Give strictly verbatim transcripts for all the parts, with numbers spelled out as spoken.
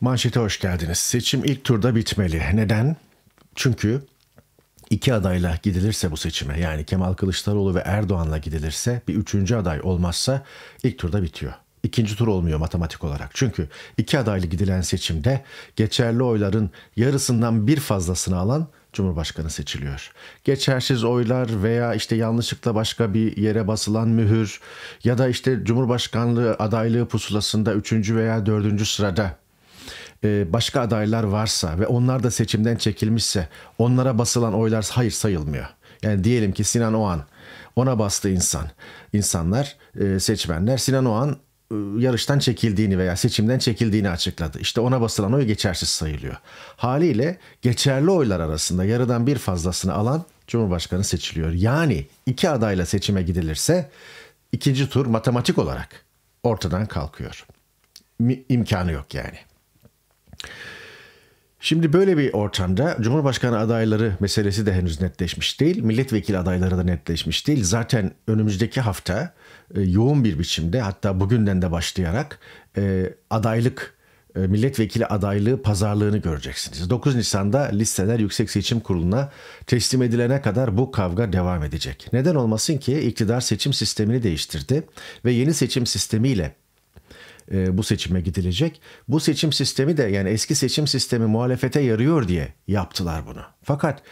Manşete hoş geldiniz. Seçim ilk turda bitmeli. Neden? Çünkü iki adayla gidilirse bu seçime, yani Kemal Kılıçdaroğlu ve Erdoğan'la gidilirse, bir üçüncü aday olmazsa ilk turda bitiyor. İkinci tur olmuyor matematik olarak. Çünkü iki adaylı gidilen seçimde geçerli oyların yarısından bir fazlasını alan Cumhurbaşkanı seçiliyor. Geçersiz oylar veya işte yanlışlıkla başka bir yere basılan mühür ya da işte Cumhurbaşkanlığı adaylığı pusulasında üçüncü veya dördüncü sırada başka adaylar varsa ve onlar da seçimden çekilmişse onlara basılan oylar hayır sayılmıyor. Yani diyelim ki Sinan Oğan, ona bastı insan, insanlar, seçmenler Sinan Oğan yarıştan çekildiğini veya seçimden çekildiğini açıkladı. İşte ona basılan oy geçersiz sayılıyor. Haliyle geçerli oylar arasında yarıdan bir fazlasını alan Cumhurbaşkanı seçiliyor. Yani iki adayla seçime gidilirse ikinci tur matematik olarak ortadan kalkıyor. İmkanı yok yani. Şimdi böyle bir ortamda Cumhurbaşkanı adayları meselesi de henüz netleşmiş değil. Milletvekili adayları da netleşmiş değil. Zaten önümüzdeki hafta yoğun bir biçimde, hatta bugünden de başlayarak adaylık, milletvekili adaylığı pazarlığını göreceksiniz. dokuz Nisan'da listeler Yüksek Seçim Kurulu'na teslim edilene kadar bu kavga devam edecek. Neden olmasın ki, iktidar seçim sistemini değiştirdi ve yeni seçim sistemiyle bu seçime gidilecek. Bu seçim sistemi de, yani eski seçim sistemi muhalefete yarıyor diye yaptılar bunu. Fakat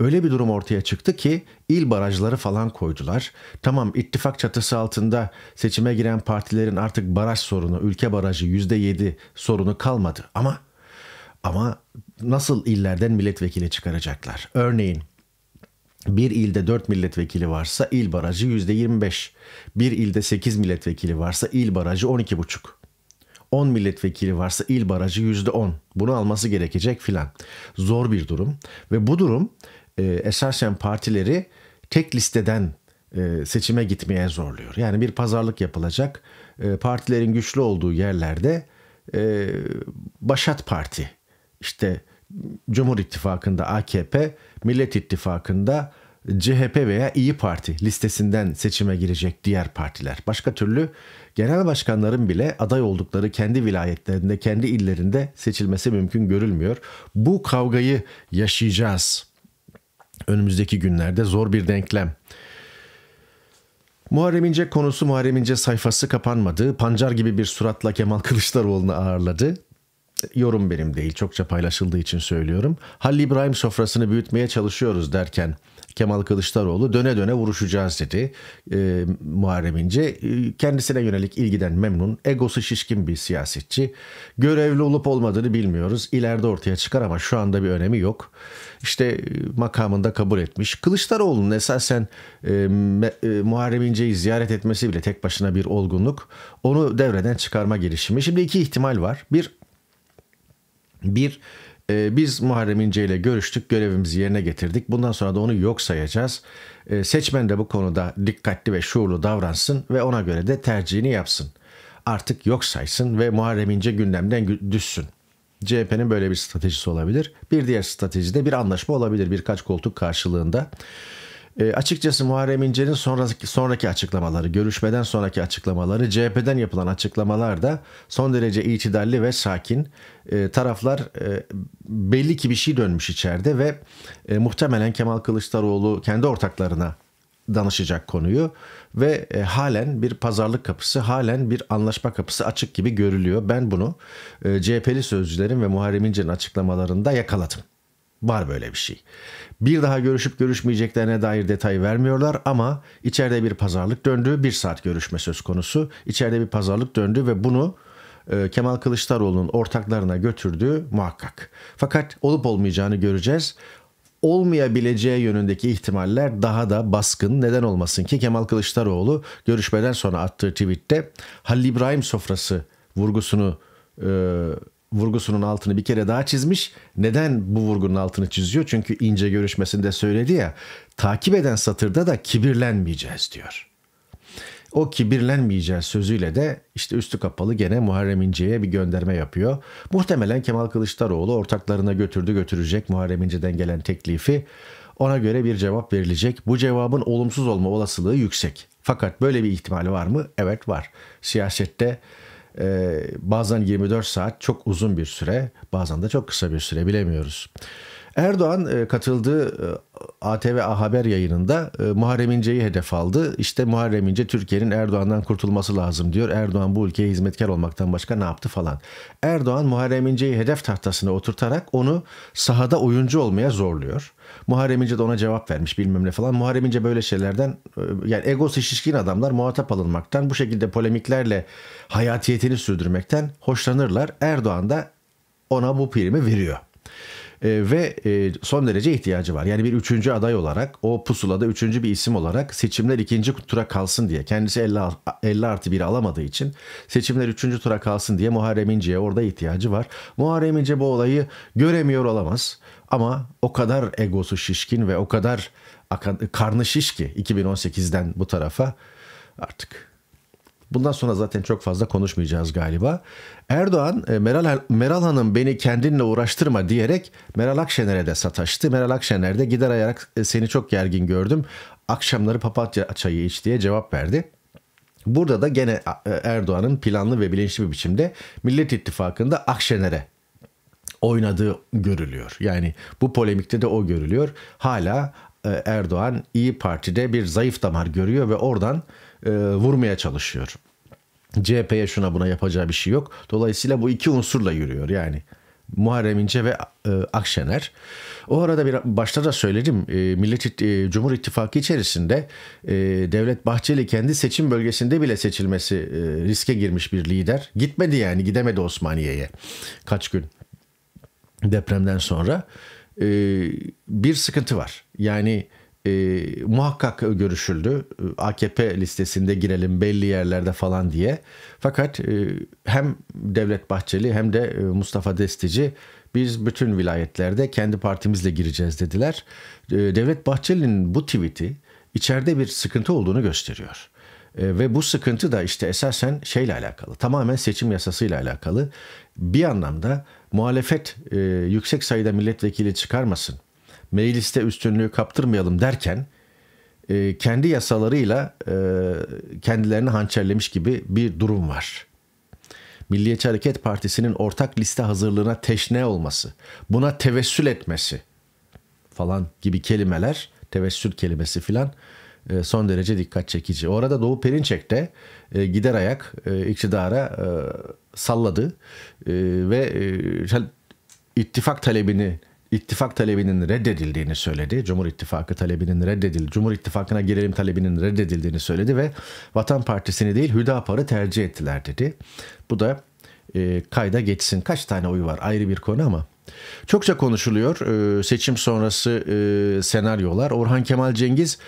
öyle bir durum ortaya çıktı ki il barajları falan koydular. Tamam, ittifak çatısı altında seçime giren partilerin artık baraj sorunu, ülke barajı yüzde yedi sorunu kalmadı. Ama ama nasıl illerden milletvekili çıkaracaklar? Örneğin bir ilde dört milletvekili varsa il barajı yüzde yirmi beş. Bir ilde sekiz milletvekili varsa il barajı on iki buçuk. on milletvekili varsa il barajı yüzde on. Bunu alması gerekecek filan. Zor bir durum ve bu durum e, esasen partileri tek listeden e, seçime gitmeye zorluyor. Yani bir pazarlık yapılacak. E, partilerin güçlü olduğu yerlerde e, Başat Parti, işte Cumhur İttifakı'nda A K P, Millet İttifakı'nda C H P veya İyi Parti listesinden seçime girecek diğer partiler. Başka türlü genel başkanların bile aday oldukları kendi vilayetlerinde, kendi illerinde seçilmesi mümkün görülmüyor. Bu kavgayı yaşayacağız. Önümüzdeki günlerde zor bir denklem. Muharrem İnce konusu, Muharrem İnce sayfası kapanmadı. Pancar gibi bir suratla Kemal Kılıçdaroğlu'nu ağırladı. Yorum benim değil, çokça paylaşıldığı için söylüyorum. Halil İbrahim sofrasını büyütmeye çalışıyoruz derken Kemal Kılıçdaroğlu döne döne vuruşacağız dedi. Ee, Muharrem İnce kendisine yönelik ilgiden memnun, egosu şişkin bir siyasetçi. Görevli olup olmadığını bilmiyoruz. İleride ortaya çıkar ama şu anda bir önemi yok. İşte makamında kabul etmiş. Kılıçdaroğlu'nun esasen e, e, Muharrem İnce'yi ziyaret etmesi bile tek başına bir olgunluk. Onu devreden çıkarma girişimi. Şimdi iki ihtimal var. Bir, Bir, e, biz Muharrem İnce ile görüştük, görevimizi yerine getirdik. Bundan sonra da onu yok sayacağız. E, seçmen de bu konuda dikkatli ve şuurlu davransın ve ona göre de tercihini yapsın. Artık yok saysın ve Muharrem İnce gündemden düşsün. C H P'nin böyle bir stratejisi olabilir. Bir diğer strateji de bir anlaşma olabilir, birkaç koltuk karşılığında. E, açıkçası Muharrem İnce'nin sonraki, sonraki açıklamaları, görüşmeden sonraki açıklamaları, C H P'den yapılan açıklamalar da son derece itidalli ve sakin. E, taraflar e, belli ki bir şey dönmüş içeride ve e, muhtemelen Kemal Kılıçdaroğlu kendi ortaklarına danışacak konuyu ve e, halen bir pazarlık kapısı, halen bir anlaşma kapısı açık gibi görülüyor. Ben bunu e, C H P'li sözcülerin ve Muharrem İnce'nin açıklamalarında yakaladım. Var böyle bir şey. Bir daha görüşüp görüşmeyeceklerine dair detay vermiyorlar ama içeride bir pazarlık döndü. Bir saat görüşme söz konusu. İçeride bir pazarlık döndü ve bunu e, Kemal Kılıçdaroğlu'nun ortaklarına götürdü muhakkak. Fakat olup olmayacağını göreceğiz. Olmayabileceği yönündeki ihtimaller daha da baskın. Neden olmasın ki? Kemal Kılıçdaroğlu görüşmeden sonra attığı tweette Halil İbrahim sofrası vurgusunu e, vurgusunun altını bir kere daha çizmiş. Neden bu vurgunun altını çiziyor? Çünkü İnce görüşmesinde söyledi ya, takip eden satırda da kibirlenmeyeceğiz diyor. O kibirlenmeyeceğiz sözüyle de işte üstü kapalı gene Muharrem İnce'ye bir gönderme yapıyor. Muhtemelen Kemal Kılıçdaroğlu ortaklarına götürdü götürecek Muharrem İnce'den gelen teklifi. Ona göre bir cevap verilecek. Bu cevabın olumsuz olma olasılığı yüksek. Fakat böyle bir ihtimali var mı? Evet, var. Siyasette e, bazen yirmi dört saat çok uzun bir süre, bazen de çok kısa bir süre, bilemiyoruz. Erdoğan e, katıldığı e, A T V A Haber yayınında e, Muharrem İnce'yi hedef aldı. İşte Muharrem İnce Türkiye'nin Erdoğan'dan kurtulması lazım diyor. Erdoğan bu ülkeye hizmetkar olmaktan başka ne yaptı falan. Erdoğan Muharrem İnce'yi hedef tahtasına oturtarak onu sahada oyuncu olmaya zorluyor. Muharrem İnce de ona cevap vermiş bilmem ne falan. Muharrem İnce böyle şeylerden, yani egosu şişkin adamlar muhatap alınmaktan, bu şekilde polemiklerle hayatiyetini sürdürmekten hoşlanırlar. Erdoğan da ona bu primi veriyor. Ve son derece ihtiyacı var. Yani bir üçüncü aday olarak, o pusulada üçüncü bir isim olarak seçimler ikinci tura kalsın diye, kendisi elli artı biri alamadığı için seçimler üçüncü tura kalsın diye Muharrem İnce'ye orada ihtiyacı var. Muharrem İnce bu olayı göremiyor olamaz ama o kadar egosu şişkin ve o kadar karnı şiş ki iki bin on sekizden bu tarafa artık. Bundan sonra zaten çok fazla konuşmayacağız galiba. Erdoğan, Meral, Meral Hanım beni kendinle uğraştırma diyerek Meral Akşener'e de sataştı. Meral Akşener de gider ayarak seni çok gergin gördüm, akşamları papatya çayı iç diye cevap verdi. Burada da gene Erdoğan'ın planlı ve bilinçli bir biçimde Millet İttifakı'nda Akşener'e oynadığı görülüyor. Yani bu polemikte de o görülüyor. Hala Erdoğan İyi Parti'de bir zayıf damar görüyor ve oradan e, vurmaya çalışıyor. C H P'ye şuna buna yapacağı bir şey yok. Dolayısıyla bu iki unsurla yürüyor yani. Muharrem İnce ve e, Akşener. O arada bir, başta da söyledim. E, Millet e, Cumhur İttifakı içerisinde e, Devlet Bahçeli kendi seçim bölgesinde bile seçilmesi e, riske girmiş bir lider. Gitmedi yani, gidemedi Osmaniye'ye. Kaç gün depremden sonra. Bir sıkıntı var. Yani e, muhakkak görüşüldü. A K P listesinde girelim belli yerlerde falan diye. Fakat e, hem Devlet Bahçeli hem de Mustafa Destici biz bütün vilayetlerde kendi partimizle gireceğiz dediler. E, Devlet Bahçeli'nin bu tweet'i içeride bir sıkıntı olduğunu gösteriyor. E, ve bu sıkıntı da işte esasen şeyle alakalı. Tamamen seçim yasasıyla alakalı. Bir anlamda muhalefet e, yüksek sayıda milletvekili çıkarmasın, mecliste üstünlüğü kaptırmayalım derken e, kendi yasalarıyla e, kendilerini hançerlemiş gibi bir durum var. Milliyetçi Hareket Partisi'nin ortak liste hazırlığına teşne olması, buna tevessül etmesi falan gibi kelimeler, tevessül kelimesi filan e, son derece dikkat çekici. Orada Doğu Perinçek'te e, gider ayak e, iktidara e, salladı e, ve e, ittifak talebini ittifak talebinin reddedildiğini söyledi. Cumhur İttifakı talebinin reddedildi. Cumhur İttifakı'na girelim talebinin reddedildiğini söyledi ve Vatan Partisi'ni değil Hüdapar'ı tercih ettiler dedi. Bu da e, kayda geçsin. Kaç tane oyu var ayrı bir konu ama çokça konuşuluyor. E, seçim sonrası e, senaryolar. Orhan Kemal Cengiz,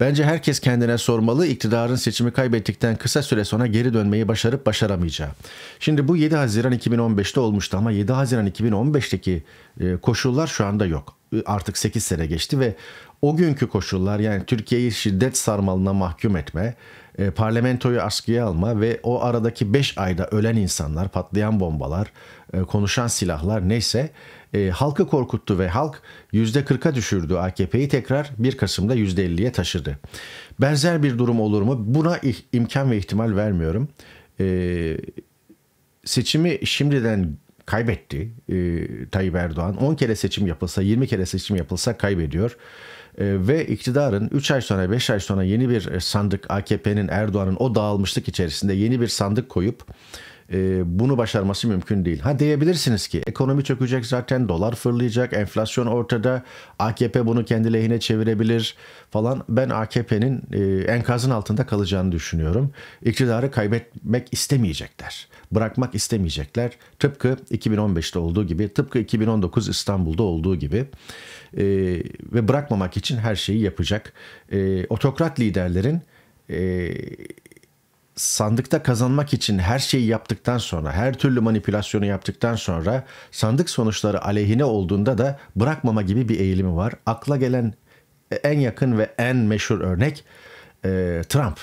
bence herkes kendine sormalı, iktidarın seçimi kaybettikten kısa süre sonra geri dönmeyi başarıp başaramayacağı. Şimdi bu yedi Haziran iki bin on beşte olmuştu ama yedi Haziran iki bin on beşteki koşullar şu anda yok. Artık sekiz sene geçti ve o günkü koşullar, yani Türkiye'yi şiddet sarmalına mahkum etme, parlamentoyu askıya alma ve o aradaki beş ayda ölen insanlar, patlayan bombalar, konuşan silahlar, neyse E, halkı korkuttu ve halk yüzde kırka düşürdü A K P'yi, tekrar bir Kasım'da yüzde elliye taşıdı. Benzer bir durum olur mu? Buna imkan ve ihtimal vermiyorum. E, seçimi şimdiden kaybetti e, Tayyip Erdoğan. on kere seçim yapılsa, yirmi kere seçim yapılsa kaybediyor. E, ve iktidarın üç ay sonra, beş ay sonra yeni bir sandık, A K P'nin, Erdoğan'ın o dağılmışlık içerisinde yeni bir sandık koyup bunu başarması mümkün değil. Ha diyebilirsiniz ki ekonomi çökecek zaten, dolar fırlayacak, enflasyon ortada, A K P bunu kendi lehine çevirebilir falan. Ben A K P'nin enkazın altında kalacağını düşünüyorum. İktidarı kaybetmek istemeyecekler, bırakmak istemeyecekler. Tıpkı iki bin on beşte olduğu gibi, tıpkı iki bin on dokuz İstanbul'da olduğu gibi e, ve bırakmamak için her şeyi yapacak. E, otokrat liderlerin e, sandıkta kazanmak için her şeyi yaptıktan sonra, her türlü manipülasyonu yaptıktan sonra, sandık sonuçları aleyhine olduğunda da bırakmama gibi bir eğilimi var. Akla gelen en yakın ve en meşhur örnek e, Trump.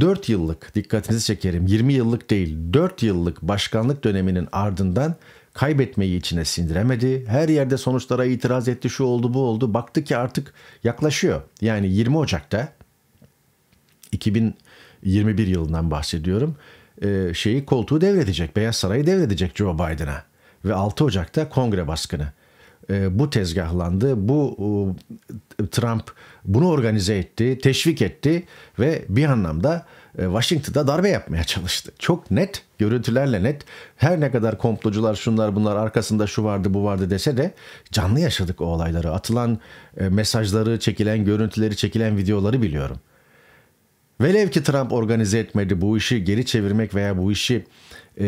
dört yıllık, dikkatinizi çekerim, yirmi yıllık değil, dört yıllık başkanlık döneminin ardından kaybetmeyi içine sindiremedi. Her yerde sonuçlara itiraz etti, şu oldu bu oldu. Baktı ki artık yaklaşıyor. Yani yirmi Ocak'ta iki bin yirmi bir yılından bahsediyorum. e, şeyi koltuğu devredecek. Beyaz Saray'ı devredecek Joe Biden'a. Ve altı Ocak'ta kongre baskını. E, bu tezgahlandı. Bu e, Trump bunu organize etti, teşvik etti ve bir anlamda e, Washington'da darbe yapmaya çalıştı. Çok net, görüntülerle net. Her ne kadar komplocular şunlar bunlar arkasında şu vardı bu vardı dese de canlı yaşadık o olayları. Atılan e, mesajları, çekilen görüntüleri, çekilen videoları biliyorum. Velev ki Trump organize etmedi, bu işi geri çevirmek veya bu işi e,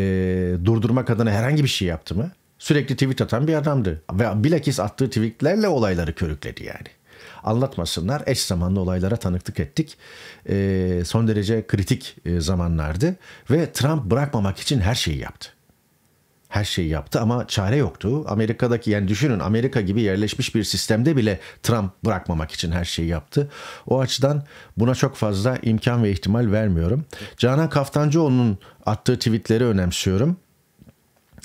durdurmak adına herhangi bir şey yaptı mı? Sürekli tweet atan bir adamdı. Ve bilakis attığı tweetlerle olayları körükledi yani. Anlatmasınlar, eş zamanlı olaylara tanıklık ettik. E, son derece kritik e, zamanlardı. Ve Trump bırakmamak için her şeyi yaptı. Her şeyi yaptı ama çare yoktu. Amerika'daki, yani düşünün, Amerika gibi yerleşmiş bir sistemde bile Trump bırakmamak için her şeyi yaptı. O açıdan buna çok fazla imkan ve ihtimal vermiyorum. Canan Kaftancıoğlu'nun attığı tweetleri önemsiyorum.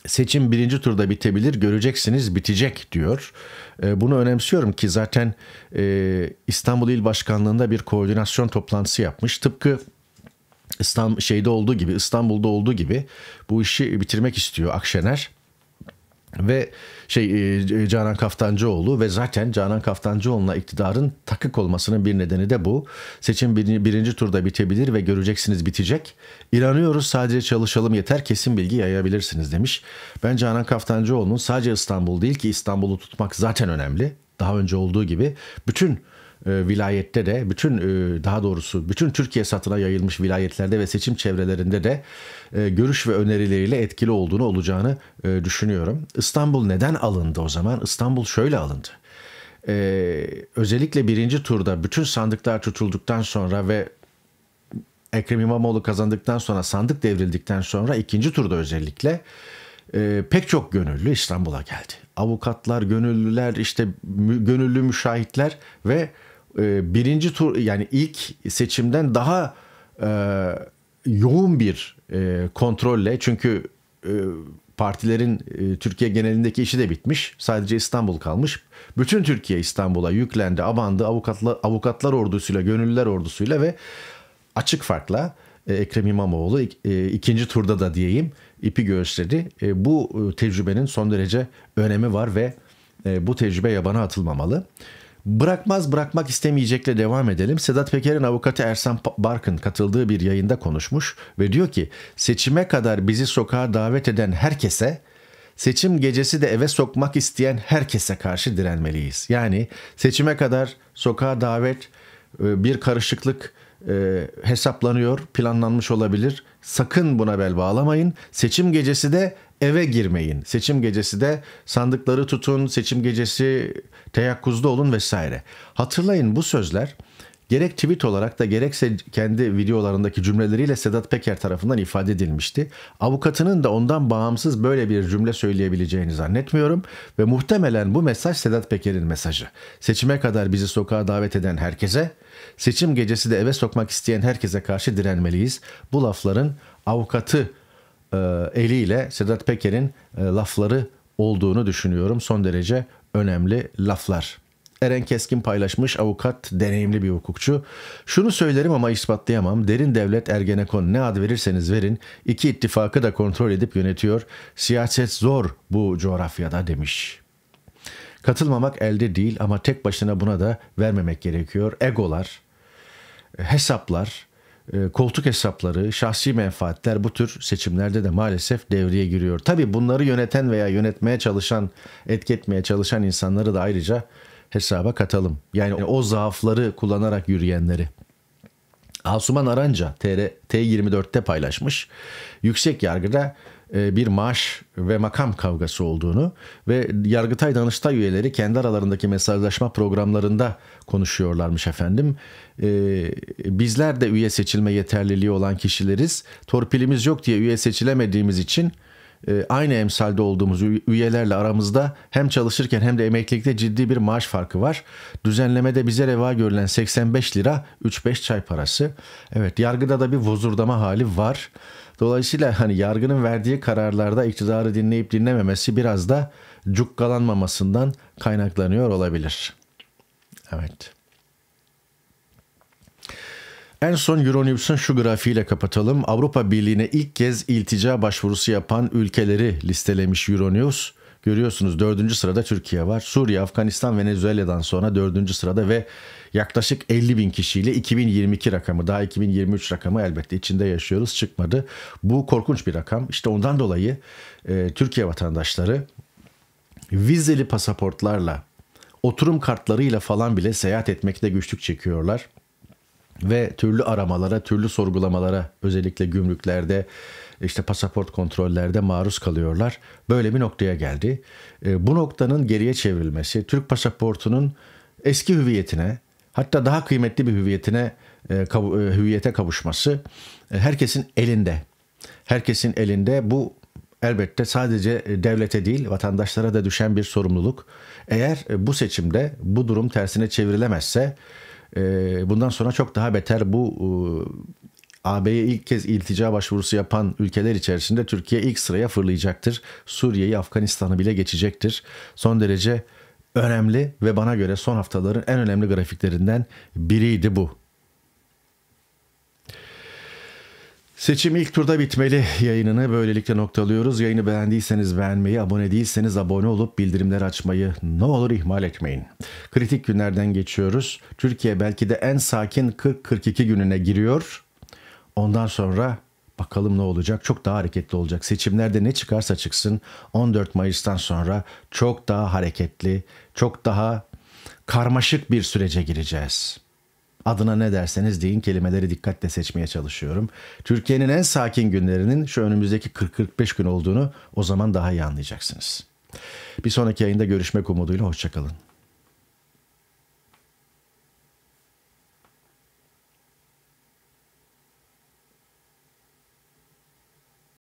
Seçim birinci turda bitebilir, göreceksiniz bitecek diyor. Bunu önemsiyorum ki zaten İstanbul İl Başkanlığı'nda bir koordinasyon toplantısı yapmış. Tıpkı İstanbul, şeyde olduğu gibi, İstanbul'da olduğu gibi bu işi bitirmek istiyor Akşener ve şey Canan Kaftancıoğlu ve zaten Canan Kaftancıoğlu'na iktidarın takık olmasının bir nedeni de bu. Seçim birinci, birinci turda bitebilir ve göreceksiniz bitecek. İnanıyoruz, sadece çalışalım yeter, kesin bilgi yayabilirsiniz demiş. Ben Canan Kaftancıoğlu'nun sadece İstanbul değil ki, İstanbul'u tutmak zaten önemli. Daha önce olduğu gibi bütün vilayette de, bütün daha doğrusu bütün Türkiye satına yayılmış vilayetlerde ve seçim çevrelerinde de görüş ve önerileriyle etkili olduğunu olacağını düşünüyorum. İstanbul neden alındı o zaman? İstanbul şöyle alındı. Özellikle birinci turda bütün sandıklar tutulduktan sonra ve Ekrem İmamoğlu kazandıktan sonra, sandık devrildikten sonra ikinci turda özellikle Ee, pek çok gönüllü İstanbul'a geldi. Avukatlar, gönüllüler, işte mü, gönüllü müşahitler ve e, birinci tur, yani ilk seçimden daha e, yoğun bir e, kontrolle, çünkü e, partilerin e, Türkiye genelindeki işi de bitmiş. Sadece İstanbul kalmış. Bütün Türkiye İstanbul'a yüklendi, abandı. Avukatlar, avukatlar ordusuyla, gönüllüler ordusuyla ve açık farkla e, Ekrem İmamoğlu ik, e, ikinci turda da diyeyim ipi gösterdi. Bu tecrübenin son derece önemi var ve bu tecrübe yabana atılmamalı. Bırakmaz, bırakmak istemeyecekle devam edelim. Sedat Peker'in avukatı Ersan Barkın katıldığı bir yayında konuşmuş ve diyor ki, seçime kadar bizi sokağa davet eden herkese, seçim gecesi de eve sokmak isteyen herkese karşı direnmeliyiz. Yani seçime kadar sokağa davet bir karışıklık E, hesaplanıyor, planlanmış olabilir. Sakın buna bel bağlamayın. Seçim gecesi de eve girmeyin. Seçim gecesi de sandıkları tutun, seçim gecesi teyakkuzda olun vesaire. Hatırlayın, bu sözler gerek tweet olarak da gerekse kendi videolarındaki cümleleriyle Sedat Peker tarafından ifade edilmişti. Avukatının da ondan bağımsız böyle bir cümle söyleyebileceğini zannetmiyorum ve muhtemelen bu mesaj Sedat Peker'in mesajı. Seçime kadar bizi sokağa davet eden herkese, seçim gecesi de eve sokmak isteyen herkese karşı direnmeliyiz. Bu lafların avukatı e, eliyle Sedat Peker'in e, lafları olduğunu düşünüyorum. Son derece önemli laflar. Eren Keskin paylaşmış, avukat, deneyimli bir hukukçu. Şunu söylerim ama ispatlayamam. Derin devlet, Ergenekon, ne ad verirseniz verin, iki ittifakı da kontrol edip yönetiyor. Siyaset zor bu coğrafyada demiş. Katılmamak elde değil ama tek başına buna da vermemek gerekiyor. Egolar, hesaplar, koltuk hesapları, şahsi menfaatler bu tür seçimlerde de maalesef devreye giriyor. Tabii bunları yöneten veya yönetmeye çalışan, etki etmeye çalışan insanları da ayrıca hesaba katalım. Yani o zaafları kullanarak yürüyenleri. Asuman Aranca T R T yirmi dört'te paylaşmış. Yüksek yargıda bir maaş ve makam kavgası olduğunu ve Yargıtay Danıştay üyeleri kendi aralarındaki mesajlaşma programlarında konuşuyorlarmış efendim. Ee, bizler de üye seçilme yeterliliği olan kişileriz. Torpilimiz yok diye üye seçilemediğimiz için e, aynı emsalde olduğumuz üyelerle aramızda hem çalışırken hem de emeklilikte ciddi bir maaş farkı var. Düzenlemede bize reva görülen seksen beş lira üç beş çay parası. Evet, yargıda da bir vozurdama hali var. Dolayısıyla hani yargının verdiği kararlarda iktidarı dinleyip dinlememesi biraz da cukkalanmamasından kaynaklanıyor olabilir. Evet. En son Euronews'un şu grafiğiyle kapatalım. Avrupa Birliği'ne ilk kez iltica başvurusu yapan ülkeleri listelemiş Euronews. Görüyorsunuz dördüncü sırada Türkiye var. Suriye, Afganistan, Venezuela'dan sonra dördüncü sırada ve yaklaşık elli bin kişiyle iki bin yirmi iki rakamı, daha iki bin yirmi üç rakamı elbette içinde yaşıyoruz, çıkmadı. Bu korkunç bir rakam. İşte ondan dolayı e, Türkiye vatandaşları vizeli pasaportlarla, oturum kartlarıyla falan bile seyahat etmekte güçlük çekiyorlar. Ve türlü aramalara, türlü sorgulamalara, özellikle gümrüklerde, işte pasaport kontrollerde maruz kalıyorlar. Böyle bir noktaya geldi. Bu noktanın geriye çevrilmesi, Türk pasaportunun eski hüviyetine, hatta daha kıymetli bir hüviyetine, hüviyete kavuşması herkesin elinde. Herkesin elinde. Bu elbette sadece devlete değil, vatandaşlara da düşen bir sorumluluk. Eğer bu seçimde bu durum tersine çevrilemezse, bundan sonra çok daha beter bu A B'ye ilk kez iltica başvurusu yapan ülkeler içerisinde Türkiye ilk sıraya fırlayacaktır. Suriye'yi, Afganistan'ı bile geçecektir. Son derece önemli ve bana göre son haftaların en önemli grafiklerinden biriydi bu. Seçim ilk turda bitmeli yayınını böylelikle noktalıyoruz. Yayını beğendiyseniz beğenmeyi, abone değilseniz abone olup bildirimleri açmayı ne olur ihmal etmeyin. Kritik günlerden geçiyoruz. Türkiye belki de en sakin kırk kırk iki gününe giriyor. Ondan sonra bakalım ne olacak? Çok daha hareketli olacak. Seçimlerde ne çıkarsa çıksın on dört Mayıs'tan sonra çok daha hareketli, çok daha karmaşık bir sürece gireceğiz. Adına ne derseniz deyin, kelimeleri dikkatle seçmeye çalışıyorum. Türkiye'nin en sakin günlerinin şu önümüzdeki kırk kırk beş gün olduğunu o zaman daha iyi anlayacaksınız. Bir sonraki yayında görüşmek umuduyla hoşça kalın.